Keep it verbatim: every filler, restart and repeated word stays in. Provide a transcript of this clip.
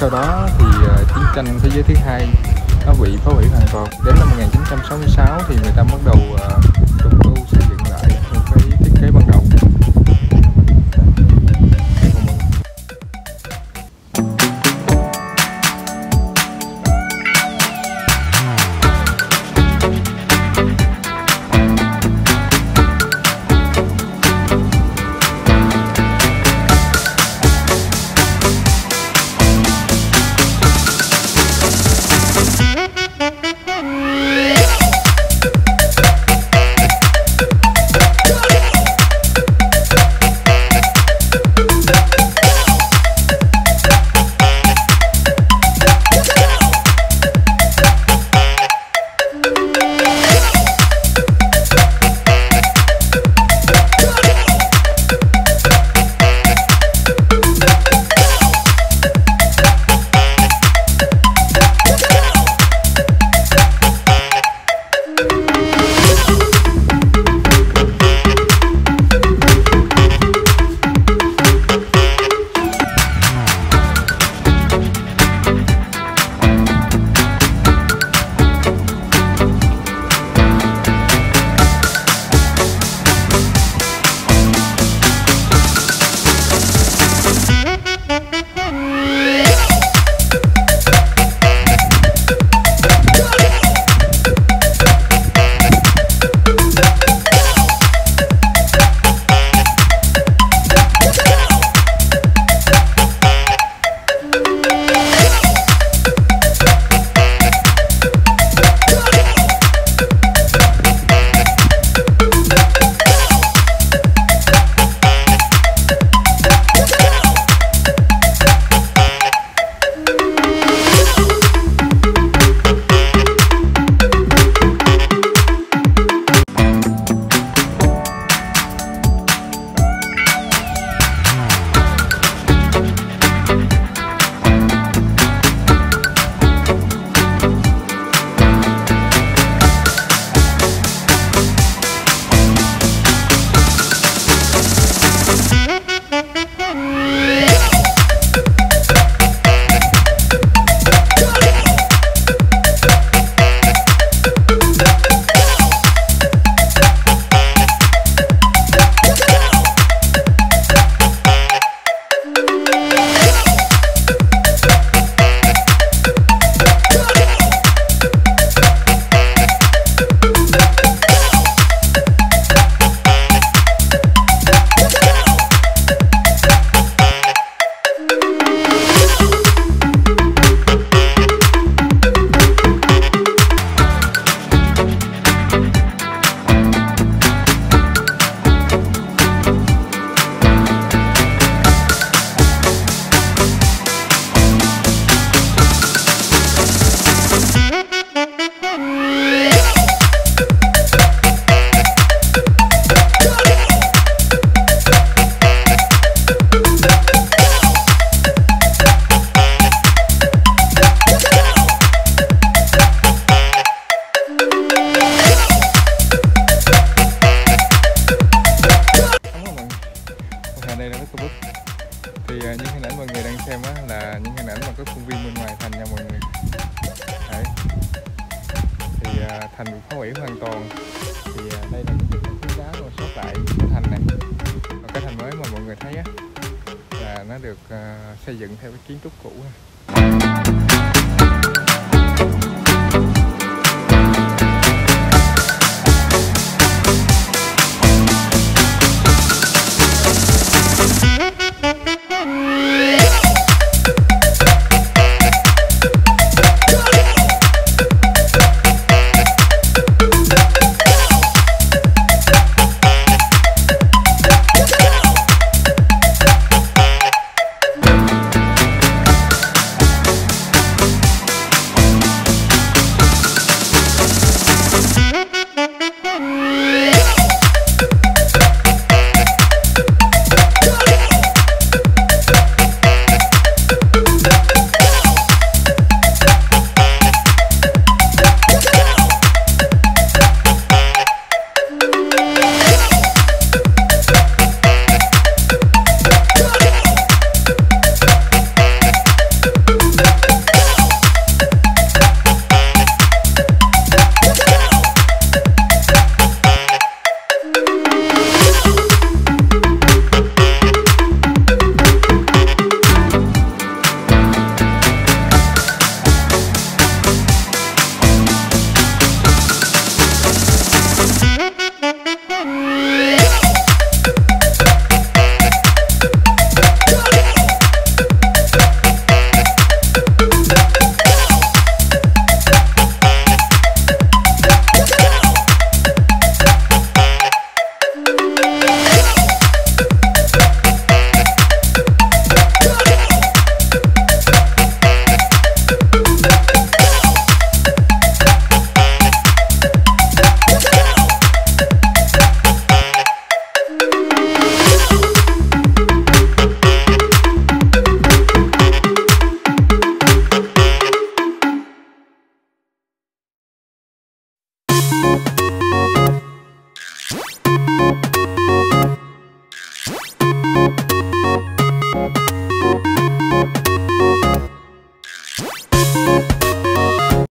Sau đó thì chiến tranh thế giới thứ hai nó bị phá hủy hoàn toàn. Đến năm một nghìn chín trăm sáu mươi sáu thì người ta bắt đầu trùng tu xây dựng lại một cái thiết kế ban đầu. Thì những hình ảnh mọi người đang xem á là những hình ảnh mà có khuôn viên bên ngoài thành nha mọi người. Đấy. Thì thành bị phá hủy hoàn toàn. Thì đây là những tảng đá còn sót lại của thành này. Và cái thành mới mà mọi người thấy á là nó được xây dựng theo cái kiến trúc cũ.